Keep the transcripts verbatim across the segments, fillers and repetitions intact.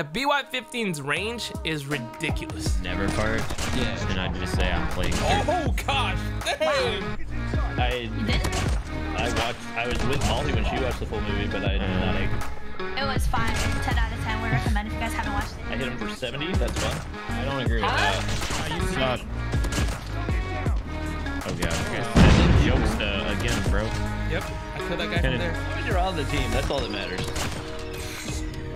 The B Y fifteen's range is ridiculous. Never part. Yeah. And I just say I'm playing. Oh gosh! Damn. I I watched. I was with Molly when she watched the full movie, but I did not. It was fine. ten out of ten. We recommend if you guys haven't watched it. I hit him for seventy. That's fun. I don't agree with huh? that. Oh god. Okay. Jokesta again, bro. Yep. I killed that guy from there. As long as you're on the team, that's all that matters.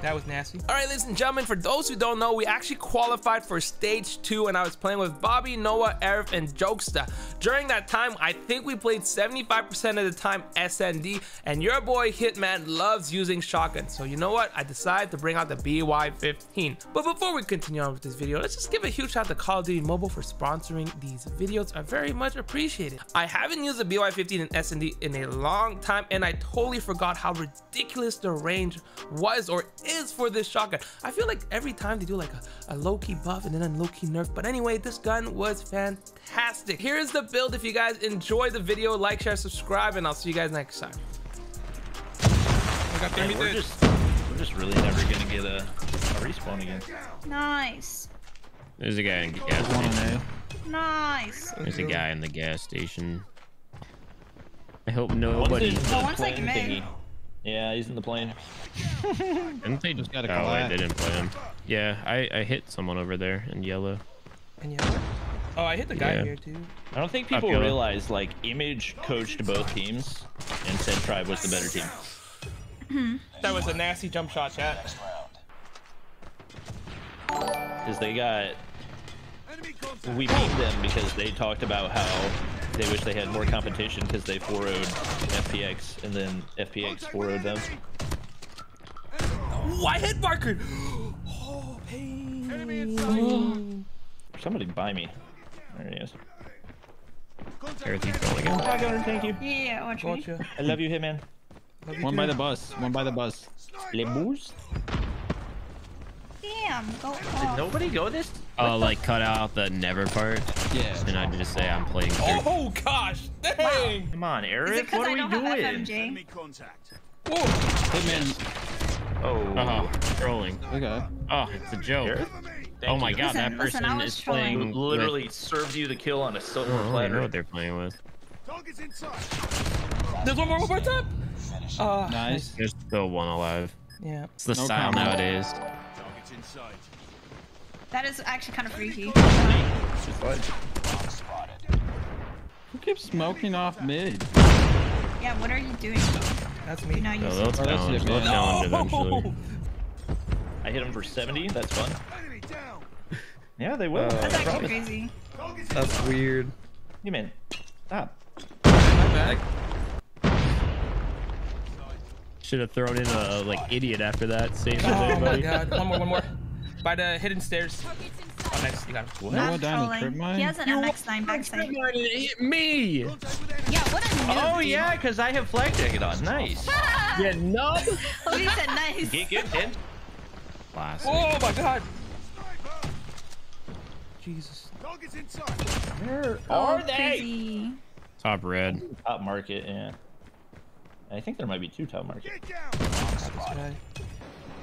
That was nasty. All right, ladies and gentlemen, for those who don't know, we actually qualified for stage two, and I was playing with Bobby, Noah, Aerith, and Jokesta. During that time, I think we played seventy-five percent of the time S N D, and your boy Hitman loves using shotguns. So you know what? I decided to bring out the B Y fifteen. But before we continue on with this video, let's just give a huge shout out to Call of Duty Mobile for sponsoring these videos. I very much appreciate it. I haven't used the B Y fifteen in S N D in a long time, and I totally forgot how ridiculous the range was or is. is for this shotgun. I feel like every time they do like a, a low-key buff and then a low-key nerf, but anyway, this gun was fantastic. Here is the build. If you guys enjoyed the video, like, share, subscribe, and I'll see you guys next time. Oh, man, we're, just, we're just really never gonna get a, a respawn again. Nice. There's a guy in the gas station. Nice. There's a guy in the gas station. I hope nobody. Oh, one's like me. Yeah, he's in the plane. Didn't they just gotta oh, I out. didn't play him. Yeah, I, I hit someone over there in yellow. In yellow? Oh, I hit the guy yeah. here too. I don't think people realize, like, Image coached both teams and said Tribe was the better team. That was a nasty jump shot, chat. Because they got... We beat them because they talked about how they wish they had more competition because they four-oh'd F P X and then F P X four-oh'd them. Oh, I hit Barker! Oh, pain. Somebody buy me. There he is. Everything's going again. Oh, thank you. Yeah, watch me. I love you, Hitman. Love you One too. by the bus. One by the bus. Le booze? Damn, go off. Did nobody go this? Oh, like cut out the never part? Yeah. And I just say I'm playing. Oh gosh, dang! Wow. Come on, Aerith, what are I we don't doing? Have contact. Whoa! Hitman. Oh. Uh-huh. Trolling. Okay. Oh, it's a joke. Oh my god, listen, that person listen, is trolling. playing. Literally with... served you the kill on a silver oh, platter. I know what they're playing with. There's one more over top. Uh, nice. There's still one alive. Yeah. It's the no style problem. nowadays. Inside. That is actually kind of freaky. Who keeps smoking off mid? Yeah, what are you doing? That's me. No, no, that's challenge. That's challenge eventually. I hit him for seventy. That's fun. Yeah, they will. Uh, that's actually promise. crazy. That's weird. You mean? Stop. Back. Should have thrown in a like idiot after that. Save oh day, buddy. My god! One more, one more. By the hidden stairs. Oh, nice. You got him. What? Not trolling. He has an M X nine backside. It hit me. Yeah, what a noob. Oh yeah, because I have flag jacket on. Nice. Yeah, no. Oh, he said nice. Get good, dude. Oh my god. Jesus. Where are they? Top red. Top market. Yeah. I think there might be two top markets.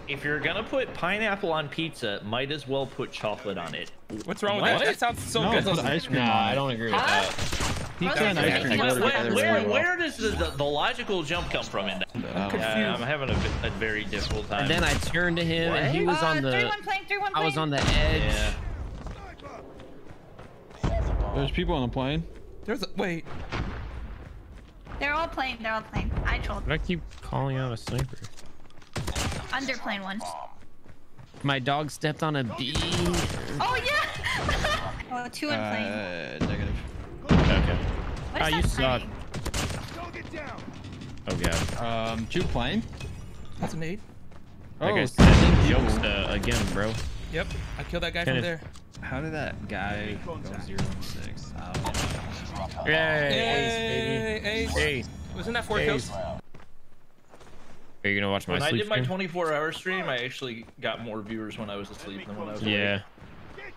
If you're gonna put pineapple on pizza, might as well put chocolate on it. What's wrong with what? that? That sounds so no, good. Ice cream. No, I don't agree with huh? that. Pizza and ice cream. Where, where, where, where does the, the, the logical jump come from in that? I'm confused. I, I'm having a, a very difficult time. And then I turned to him, what? and he was uh, on the. three one plane, three one plane. I was on the edge. Yeah. There's people on the plane. There's a, wait. They're all playing, they're all playing. I told them. I keep calling out a sniper. Underplane one. My dog stepped on a bee. Oh, yeah! oh, two in plane. Uh, negative. Okay. What is oh, you suck. Oh, god. Um, two plane. That's an eight. That oh, guy's Jokesta again, bro. Yep, I killed that guy Can from it. there. How did that guy go zero and six? I don't know. Yay! Yay. Ace, baby. Ace. Ace. Wasn't that four kills? Are you gonna watch my when sleep When I did my twenty-four hour stream, I actually got more viewers when I was asleep than when I was Yeah. Awake.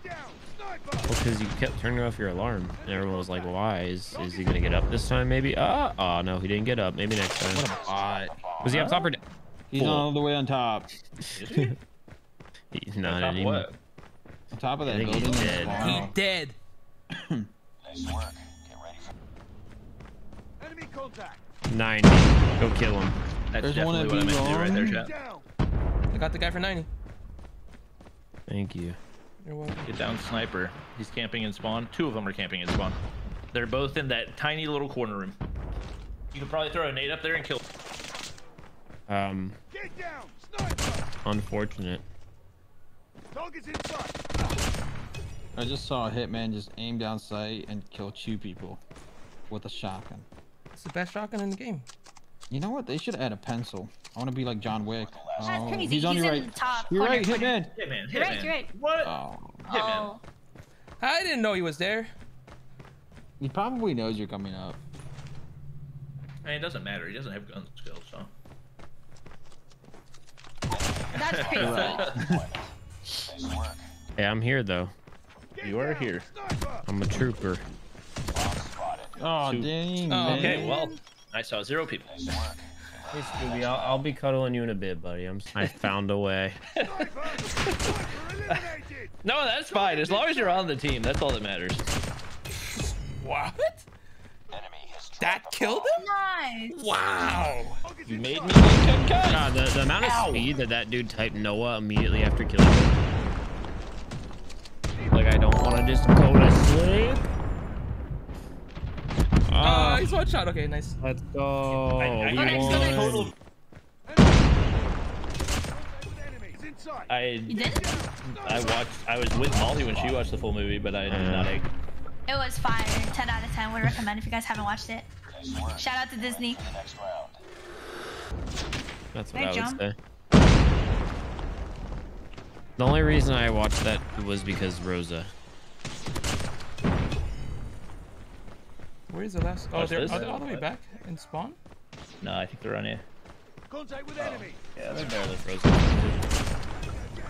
Well, because you kept turning off your alarm, and everyone was like, why? Is, is he gonna get up this time, maybe? Ah, uh, oh, no, he didn't get up. Maybe next time. What a bot. Was he up top or down? He's Four. all the way on top. Is he? He's not on anymore. What? On top of that building. He's dead. Wow. He's dead. Nice work. Get ready for enemy contact. ninety. Go kill him. That's There's definitely one what I meant to do right there, chat. I got the guy for ninety. Thank you. You're welcome. Get down, sniper. He's camping in spawn. Two of them are camping in spawn. They're both in that tiny little corner room. You could probably throw a nade up there and kill. Um. Get down, sniper. Unfortunate. Target's inside. I just saw a hitman just aim down sight and kill two people with a shotgun. It's the best shotgun in the game. You know what? They should add a pencil. I want to be like John Wick. That's oh, crazy. He's on he's your right. Top you're corner. Right, hitman. Hitman. Hitman. You're right, you're right. What? Oh. Hitman. I didn't know he was there. He probably knows you're coming up. I mean, it doesn't matter. He doesn't have gun skills, so. That's crazy. Right. Hey, I'm here though. You are here. I'm a trooper. Oh, Two. dang. Oh, okay, well. I saw zero people. Hey, Scooby, I'll, I'll be cuddling you in a bit, buddy. I'm, I found a way. No, that's fine. As long as you're on the team, that's all that matters. What? That killed him? Nice. Wow. You made me cut. Nah, the, the amount of Ow. speed that that dude typed Noah immediately after killing him. Like, I don't want to just go to sleep. Oh, uh, he's one shot. Okay, nice. Let's go. I, I, I, total... I, I watched. I was with Molly when she watched the full movie, but I did uh, not. Like... It was fire. Ten out of ten. Would recommend if you guys haven't watched it. Shout out to Disney. That's what I, I would jump. say. The only reason I watched that was because Rosa. Where is the last? Oh, oh they're, are they all the way back in spawn? No, I think they're on here. Contact with oh. enemy. Yeah, that's barely frozen.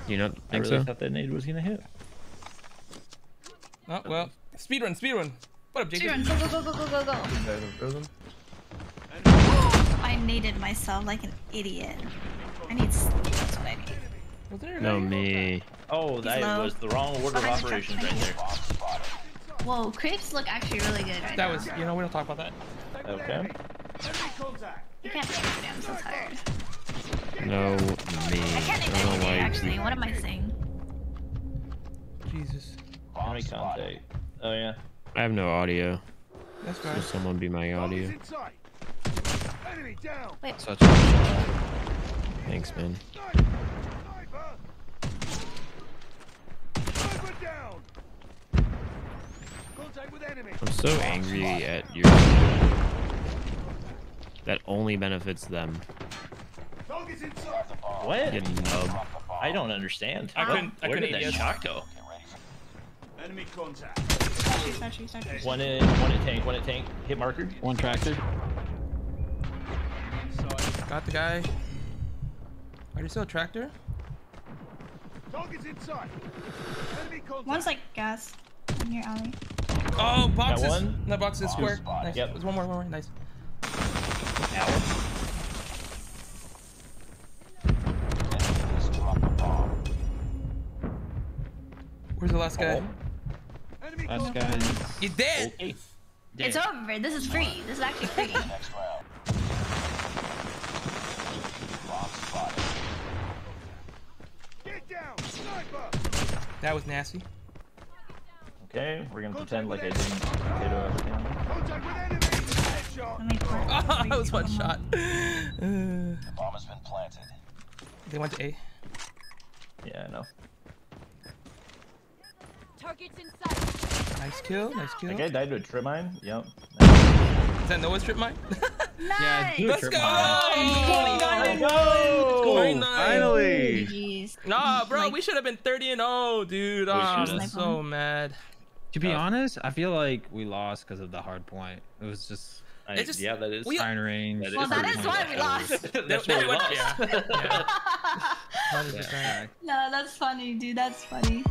You not think I really so? thought that nade was gonna hit. Oh well, speed run, speed run. What up, Jacob? Speed run, go go go go go go go. I naded myself like an idiot. I need sleep. That's what I need. Was there no me. Oh, He's that low. was the wrong order of operations right there. Whoa, creeps look actually really good right That now. was, you know, we don't talk about that. Okay. You can't see me, I'm so tired. No, me. I can't ignite today, actually. What am I saying? Jesus. How many contact? Oh, yeah. I have no audio. That's right. Will someone be my audio? Wait. Such a shot. Thanks, man. I'm so angry at your that only benefits them. What? I don't understand. I couldn't. I couldn't get shocked though. Enemy contact. One in, one in tank, one in tank. Hit marker. One tractor. Got the guy. Are you still a tractor? One's like gas in your alley. Oh, boxes! That one? No, boxes oh, square. Nice. Yep. There's one more, one more. Nice. Ow. Where's the last guy? Oh. Last guy. He's dead. Oh. It's over. This is free. This is actually free. Get down, sniper. That was nasty. Okay, we're gonna contact pretend like I didn't potato everything. Oh, that was one shot. The bomb has been planted. They went to A. Yeah, I know. Target's inside. Nice kill, nice kill. That guy died to a trip mine? Yep. Nice. Is that Noah's trip mine? Nice. Yeah, let's go! twenty-nine oh, and finally! Jeez. Nah, bro, like, we should have been thirty and oh, dude. Oh, I'm so mad. To be uh, honest, I feel like we lost because of the hard point. It was just, I, it just yeah, that is iron range. Well, that is why we lost. That's why we lost. Yeah. Yeah. one hundred percent. No, that's funny, dude. That's funny.